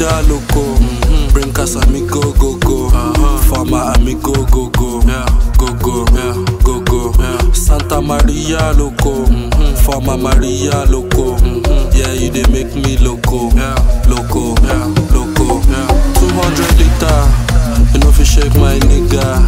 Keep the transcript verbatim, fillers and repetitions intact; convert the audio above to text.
da loco. Mm-hmm. Bring Casamigo go go. Uh-huh. Farmer amigo go go. Yeah. Go go. Yeah. Go go. Yeah. Santa Maria loco. Mm-hmm. Farmer Maria loco. Mm-hmm. Yeah, you dey make me loco. Yeah. Loco. Yeah. Loco. Yeah. two hundred liter. You know fi shake my nigga.